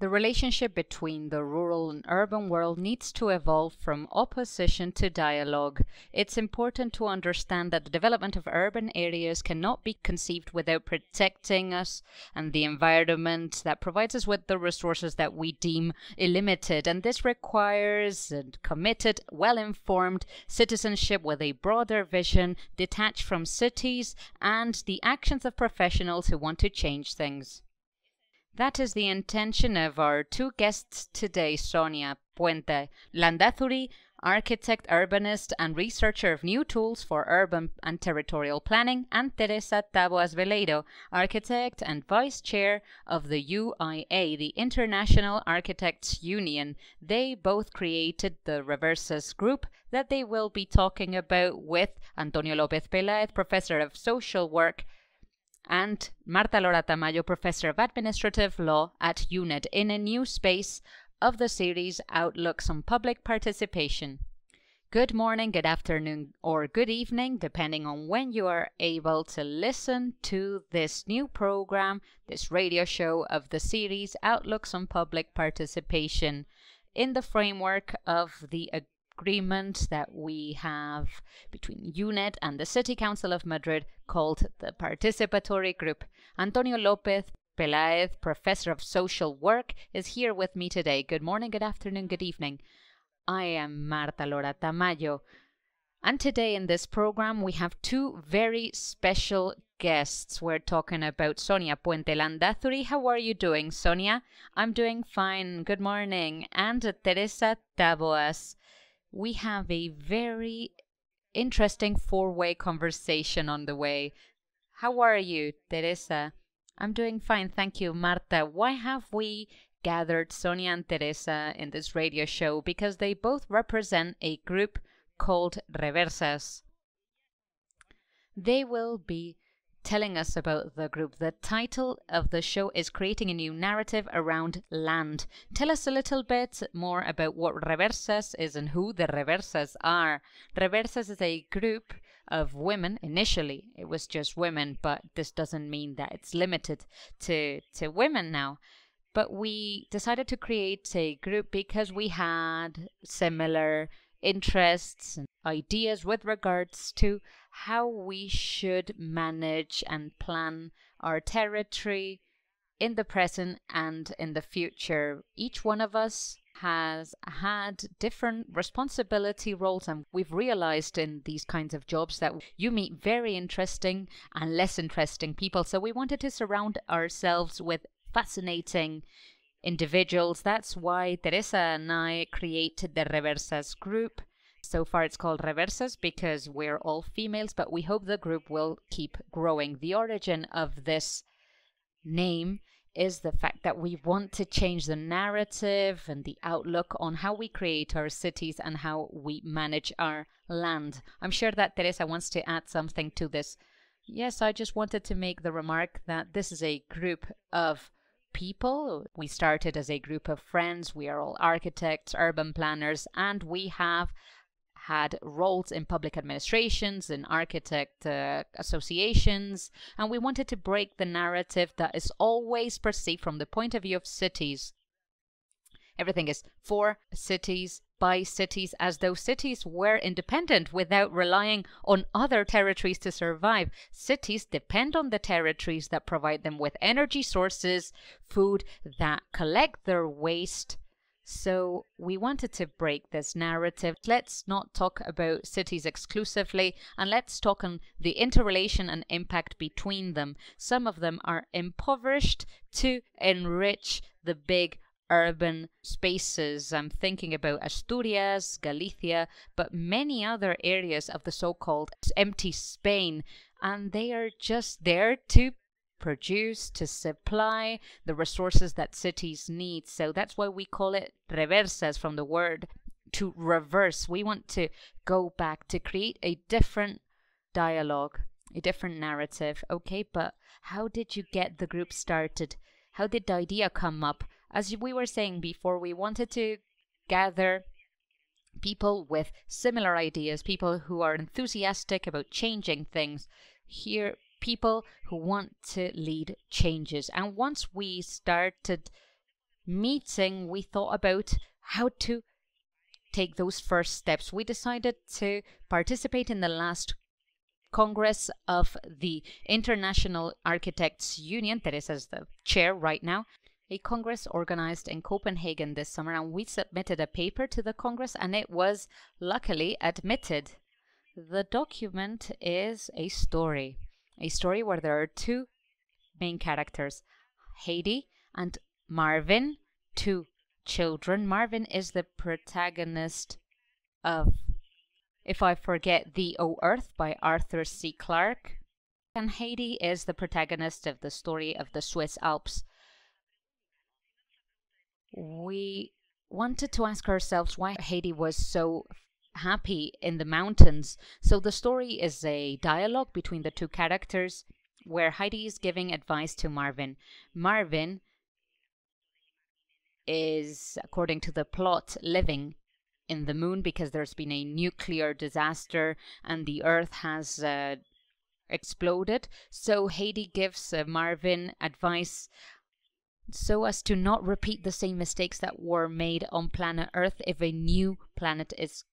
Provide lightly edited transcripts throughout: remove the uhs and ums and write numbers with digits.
The relationship between the rural and urban world needs to evolve from opposition to dialogue. It's important to understand that the development of urban areas cannot be conceived without protecting us and the environment that provides us with the resources that we deem limited. And this requires a committed, well-informed citizenship with a broader vision, detached from cities and the actions of professionals who want to change things. That is the intention of our two guests today, Sonia Puente Landázuri, architect, urbanist, and researcher of new tools for urban and territorial planning, and Teresa Táboas Veleiro, architect and vice chair of the UIA, the International Architects Union. They both created the Reversas group that they will be talking about with Antonio López-Pelaez, professor of social work, and Marta Lora Tamayo, professor of administrative law at UNED, in a new space of the series Outlooks on Public Participation. Good morning, good afternoon, or good evening, depending on when you are able to listen to this new program, this radio show of the series Outlooks on Public Participation, in the framework of the agreement that we have between UNED and the City Council of Madrid called the Participatory Group. Antonio López-Pelaez, professor of social work, is here with me today. Good morning, good afternoon, good evening. I am Marta Lora Tamayo, and today in this program we have two very special guests. We're talking about Sonia Puente Landázuri. How are you doing, Sonia? I'm doing fine. Good morning. And Teresa Táboas. We have a very interesting four-way conversation on the way. How are you, Teresa? I'm doing fine, thank you, Marta. Why have we gathered Sonia and Teresa in this radio show? Because they both represent a group called Reversas. They will be telling us about the group. The title of the show is Creating a New Narrative Around Land. Tell us a little bit more about what Reversas is and who the Reversas are. Reversas is a group of women. Initially, it was just women, but this doesn't mean that it's limited to women now. But we decided to create a group because we had similar interests and ideas with regards to how we should manage and plan our territory in the present and in the future. Each one of us has had different responsibility roles, and we've realized in these kinds of jobs that you meet very interesting and less interesting people. So we wanted to surround ourselves with fascinating individuals. That's why Teresa and I created the Reversas group. So far it's called Reversas because we're all females, but we hope the group will keep growing. The origin of this name is the fact that we want to change the narrative and the outlook on how we create our cities and how we manage our land. I'm sure that Teresa wants to add something to this. Yes, I just wanted to make the remark that this is a group of people. We started as a group of friends. We are all architects, urban planners, and we have had roles in public administrations, in architect associations, and we wanted to break the narrative that is always perceived from the point of view of cities. Everything is for cities, by cities, as though cities were independent without relying on other territories to survive. Cities depend on the territories that provide them with energy sources, food, that collect their waste. So we wanted to break this narrative. Let's not talk about cities exclusively, and let's talk on the interrelation and impact between them. Some of them are impoverished to enrich the big urban spaces. I'm thinking about Asturias, Galicia, but many other areas of the so-called empty Spain, and they are just there to produce, to supply the resources that cities need. So that's why we call it Reversas, from the word to reverse. We want to go back to create a different dialogue, a different narrative. Okay, but how did you get the group started? How did the idea come up? As we were saying before, we wanted to gather people with similar ideas, people who are enthusiastic about changing things. Here, people who want to lead changes. And once we started meeting, we thought about how to take those first steps. We decided to participate in the last Congress of the International Architects Union. Teresa's the chair right now. A Congress organized in Copenhagen this summer, and we submitted a paper to the Congress, and it was luckily admitted. The document is a story where there are two main characters, Heidi and Marvin, two children. Marvin is the protagonist of If I Forget, the O Earth by Arthur C. Clarke, and Heidi is the protagonist of the story of the Swiss Alps. We wanted to ask ourselves why Heidi was so happy in the mountains. So the story is a dialogue between the two characters where Heidi is giving advice to Marvin. Marvin is, according to the plot, living in the moon because there's been a nuclear disaster and the Earth has exploded. So Heidi gives Marvin advice so as to not repeat the same mistakes that were made on planet Earth if a new planet is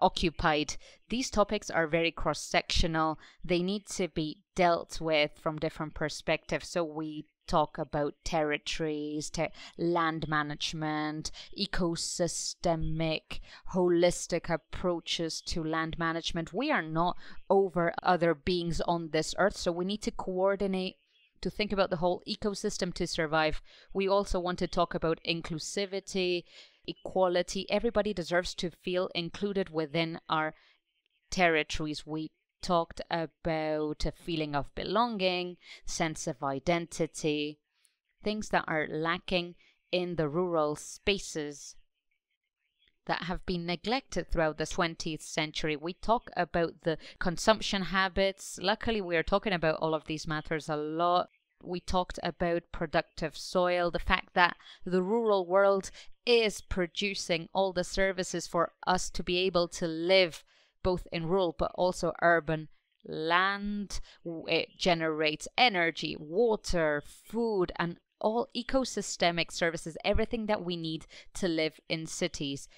occupied. These topics are very cross-sectional. They need to be dealt with from different perspectives. So we talk about territories, land management, ecosystemic, holistic approaches to land management. We are not over other beings on this earth, so we need to coordinate to think about the whole ecosystem to survive. We also want to talk about inclusivity, equality. Everybody deserves to feel included within our territories. We talked about a feeling of belonging, sense of identity, things that are lacking in the rural spaces that have been neglected throughout the 20th century. We talk about the consumption habits. Luckily, we are talking about all of these matters a lot. We talked about productive soil, the fact that the rural world is producing all the services for us to be able to live both in rural but also urban land. It generates energy, water, food, and all ecosystemic services, everything that we need to live in cities.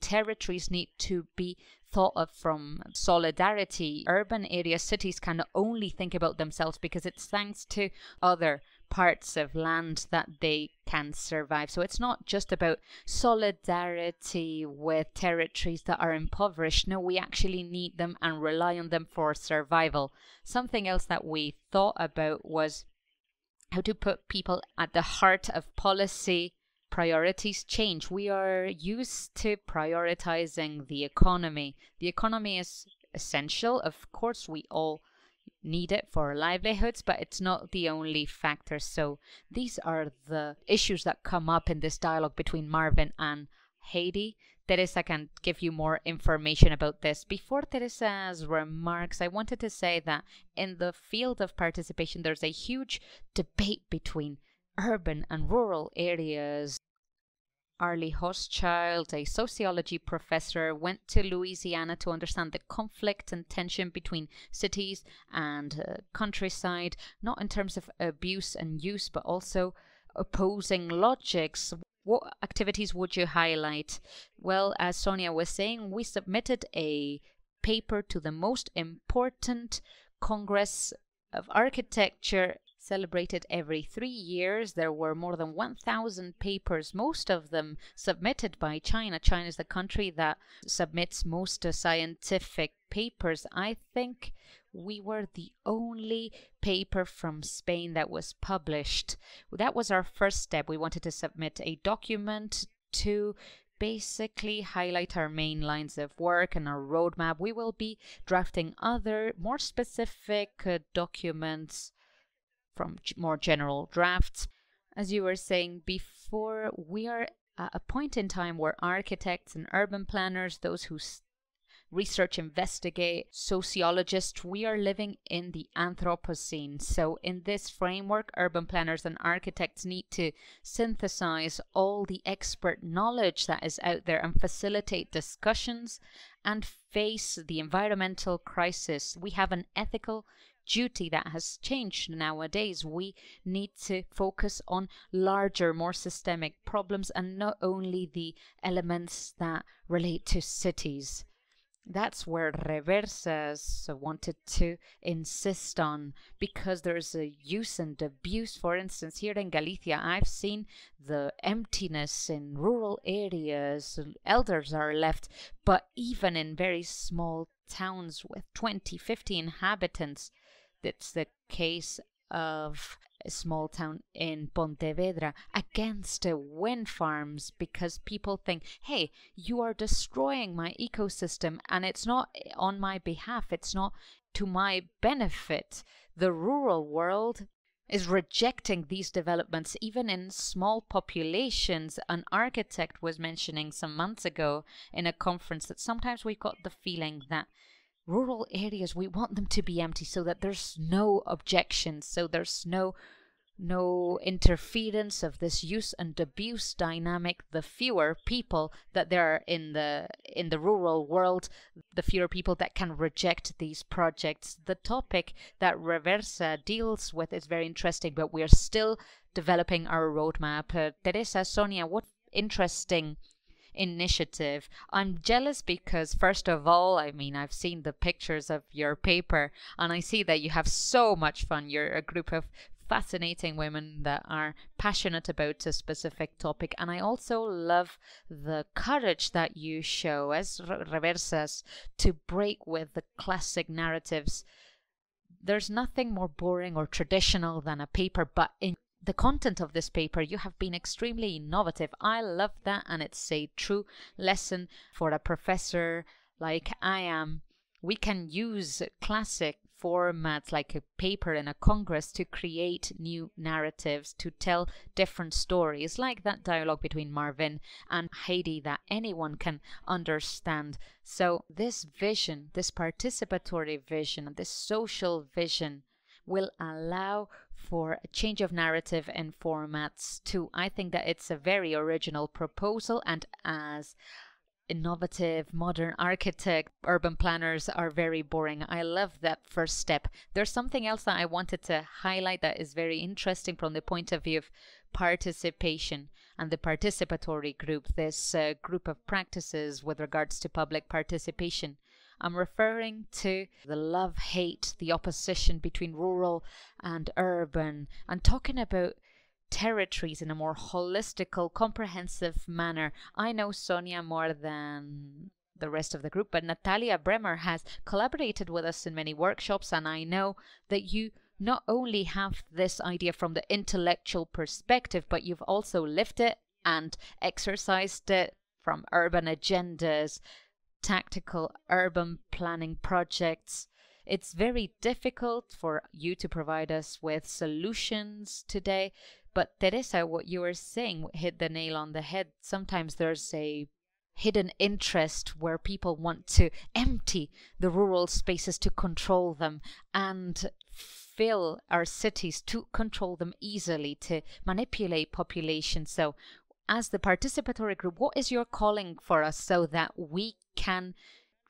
Territories need to be thought of from solidarity. Urban areas, cities can only think about themselves because it's thanks to other parts of land that they can survive. So it's not just about solidarity with territories that are impoverished. No, we actually need them and rely on them for survival. Something else that we thought about was how to put people at the heart of policy. Priorities change. We are used to prioritizing the economy. The economy is essential. Of course, we all need it for livelihoods, but it's not the only factor. So these are the issues that come up in this dialogue between Marvin and Heidi. Teresa can give you more information about this. Before Teresa's remarks, I wanted to say that in the field of participation, there's a huge debate between urban and rural areas. Arlie Hochschild, a sociology professor, went to Louisiana to understand the conflict and tension between cities and countryside, not in terms of abuse and use, but also opposing logics. What activities would you highlight? Well, as Sonia was saying, we submitted a paper to the most important Congress of Architecture, celebrated every 3 years. There were more than 1,000 papers, most of them submitted by China. China is the country that submits most scientific papers. I think we were the only paper from Spain that was published. That was our first step. We wanted to submit a document to basically highlight our main lines of work and our roadmap. We will be drafting other, more specific documents from more general drafts. As you were saying before, we are at a point in time where architects and urban planners, those who research, investigate, sociologists, we are living in the Anthropocene. So in this framework, urban planners and architects need to synthesize all the expert knowledge that is out there and facilitate discussions and face the environmental crisis. We have an ethical duty that has changed nowadays. We need to focus on larger, more systemic problems and not only the elements that relate to cities. That's where Reversas wanted to insist on, because there's a use and abuse. For instance, here in Galicia, I've seen the emptiness in rural areas. Elders are left, but even in very small towns with 20, 50 inhabitants, that's the case of a small town in Pontevedra, against wind farms, because people think, hey, you are destroying my ecosystem and it's not on my behalf, it's not to my benefit. The rural world is rejecting these developments, even in small populations. An architect was mentioning some months ago in a conference that sometimes we've got the feeling that rural areas, we want them to be empty so that there's no objections, so there's no interference of this use and abuse dynamic. The fewer people that there are in the rural world, the fewer people that can reject these projects. The topic that Reversa deals with is very interesting, but we are still developing our roadmap. Teresa, Sonia, what interesting initiative. I'm jealous because, first of all, I mean, I've seen the pictures of your paper and I see that you have so much fun. You're a group of fascinating women that are passionate about a specific topic, and I also love the courage that you show as Reversas to break with the classic narratives. There's nothing more boring or traditional than a paper, but in the content of this paper, you have been extremely innovative. I love that, and it's a true lesson for a professor like I am. We can use classic formats like a paper in a congress to create new narratives, to tell different stories, like that dialogue between Marvin and Heidi that anyone can understand. So this vision, this participatory vision, this social vision, will allow for a change of narrative and formats too. I think that it's a very original proposal, and as innovative modern architects, urban planners are very boring. I love that first step. There's something else that I wanted to highlight that is very interesting from the point of view of participation and the participatory group, this group of practices with regards to public participation. I'm referring to the love-hate, the opposition between rural and urban, and talking about territories in a more holistical, comprehensive manner. I know Sonia more than the rest of the group, but Natalia Bremer has collaborated with us in many workshops, and I know that you not only have this idea from the intellectual perspective, but you've also lived it and exercised it from urban agendas, tactical urban planning projects. It's very difficult for you to provide us with solutions today, but Teresa, what you were saying hit the nail on the head. Sometimes there's a hidden interest where people want to empty the rural spaces to control them, and fill our cities to control them easily, to manipulate populations. So as the participatory group, what is your calling for us so that we can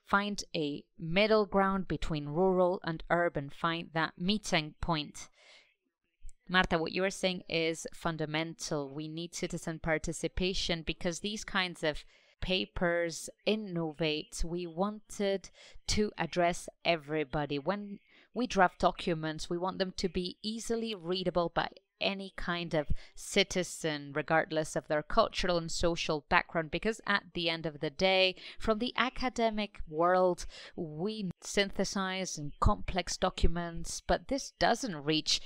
find a middle ground between rural and urban, find that meeting point? Marta, what you are saying is fundamental. We need citizen participation because these kinds of papers innovate. We wanted to address everybody. When we draft documents, we want them to be easily readable by any kind of citizen, regardless of their cultural and social background, because at the end of the day, from the academic world, we synthesize and complex documents, but this doesn't reach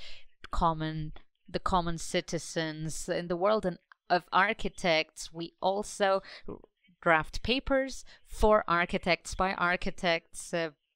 the common citizens. In the world of architects, we also draft papers for architects, by architects.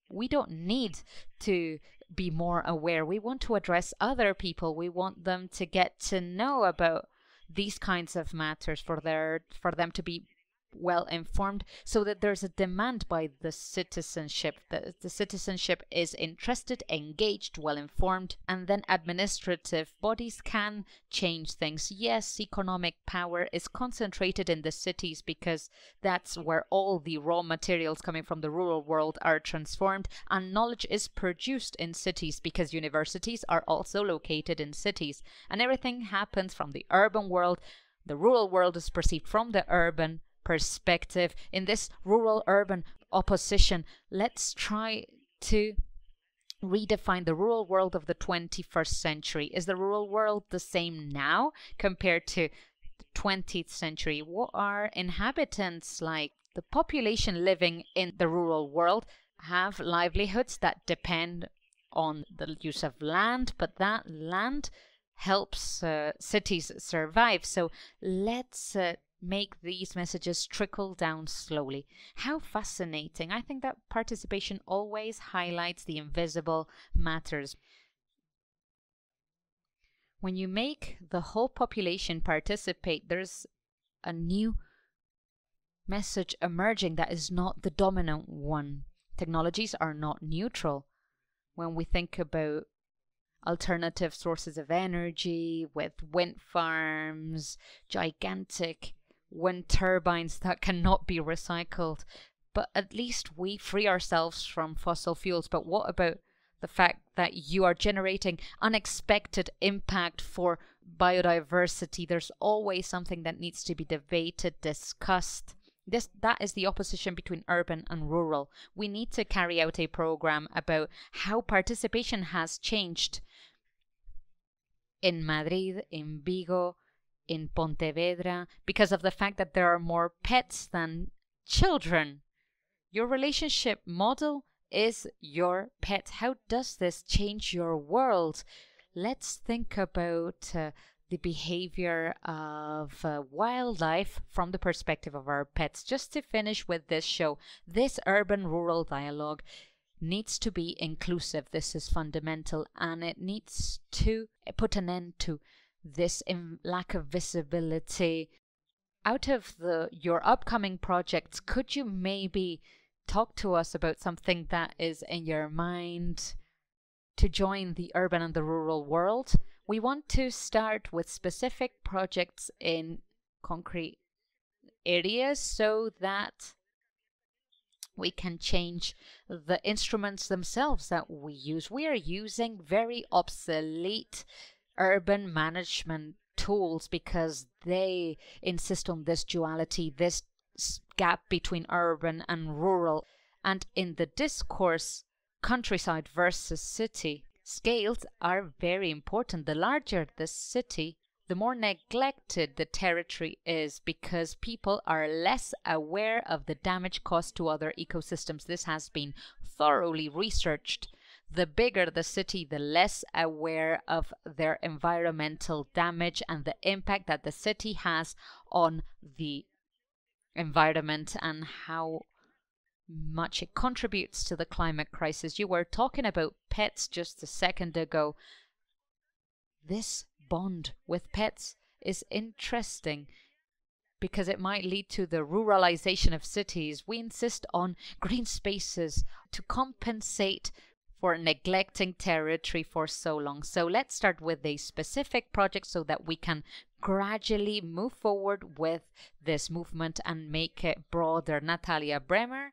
We don't need to be more aware. We want to address other people. We want them to get to know about these kinds of matters, for them to be well informed, so that there's a demand by the citizenship. The citizenship is interested, engaged, well informed, and then administrative bodies can change things. Yes, economic power is concentrated in the cities because that's where all the raw materials coming from the rural world are transformed, and knowledge is produced in cities because universities are also located in cities, and everything happens from the urban world. The rural world is perceived from the urban perspective. In this rural-urban opposition, let's try to redefine the rural world of the 21st century. Is the rural world the same now compared to the 20th century? What are inhabitants like? The population living in the rural world have livelihoods that depend on the use of land, but that land helps cities survive. So let's make these messages trickle down slowly. How fascinating. I think that participation always highlights the invisible matters. When you make the whole population participate, there's a new message emerging that is not the dominant one. Technologies are not neutral. When we think about alternative sources of energy with wind farms, gigantic wind turbines that cannot be recycled, but at least we free ourselves from fossil fuels. But what about the fact that you are generating unexpected impact for biodiversity? There's always something that needs to be debated, discussed. That is the opposition between urban and rural. We need to carry out a program about how participation has changed in Madrid, in Vigo, in Pontevedra, because of the fact that there are more pets than children. Your relationship model is your pet. How does this change your world? Let's think about the behavior of wildlife from the perspective of our pets. Just to finish with this show, this urban-rural dialogue needs to be inclusive. This is fundamental, and it needs to put an end to this lack of visibility. Out of your upcoming projects, could you maybe talk to us about something that is in your mind to join the urban and the rural world? We want to start with specific projects in concrete areas so that we can change the instruments themselves that we use. We are using very obsolete urban management tools because they insist on this duality, this gap between urban and rural. And in the discourse, countryside versus city, scales are very important. The larger the city, the more neglected the territory is because people are less aware of the damage caused to other ecosystems. This has been thoroughly researched. The bigger the city, the less aware of their environmental damage and the impact that the city has on the environment and how much it contributes to the climate crisis. You were talking about pets just a second ago. This bond with pets is interesting because it might lead to the ruralization of cities. We insist on green spaces to compensate for neglecting territory for so long. So let's start with a specific project so that we can gradually move forward with this movement and make it broader. Natalia Bremer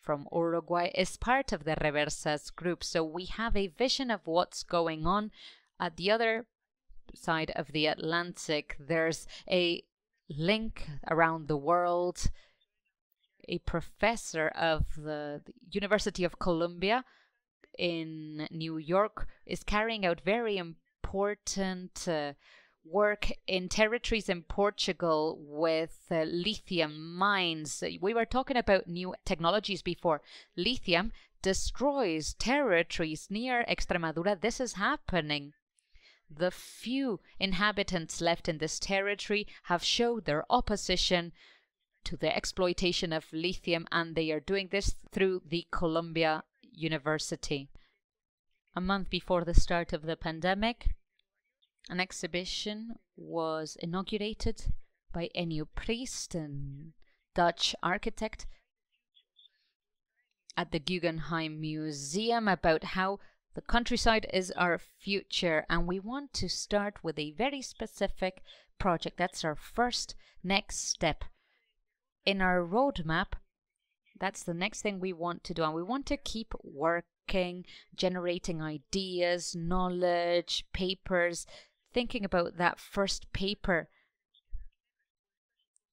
from Uruguay is part of the Reversas group. So we have a vision of what's going on at the other side of the Atlantic. There's a link around the world. A professor of the University of Columbia in New York is carrying out very important work in territories in Portugal with lithium mines. We were talking about new technologies before. Lithium destroys territories near Extremadura. This is happening. The few inhabitants left in this territory have showed their opposition to the exploitation of lithium, and they are doing this through the Columbia University. A month before the start of the pandemic, an exhibition was inaugurated by Enno Prijsen, Dutch architect at the Guggenheim Museum about how the countryside is our future, and we want to start with a very specific project. That's our first next step in our roadmap. That's the next thing we want to do, and we want to keep working, generating ideas, knowledge, papers, thinking about that first paper.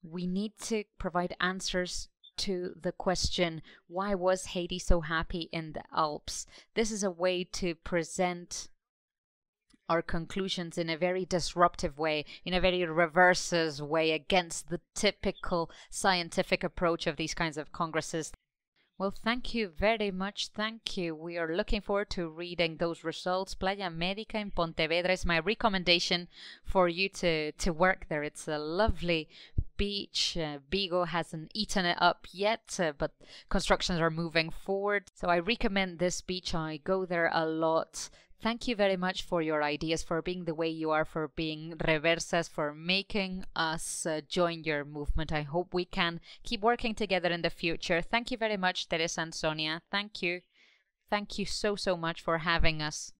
We need to provide answers to the question, why was Haiti so happy in the Alps? This is a way to present our conclusions in a very disruptive way, in a very reverses way, against the typical scientific approach of these kinds of congresses. Well, thank you very much. Thank you. We are looking forward to reading those results. Playa Medica in Pontevedra is my recommendation for you to work there. It's a lovely beach. Vigo hasn't eaten it up yet, but constructions are moving forward. So I recommend this beach. I go there a lot. Thank you very much for your ideas, for being the way you are, for being Reversas, for making us join your movement. I hope we can keep working together in the future. Thank you very much, Teresa and Sonia. Thank you. Thank you so much for having us.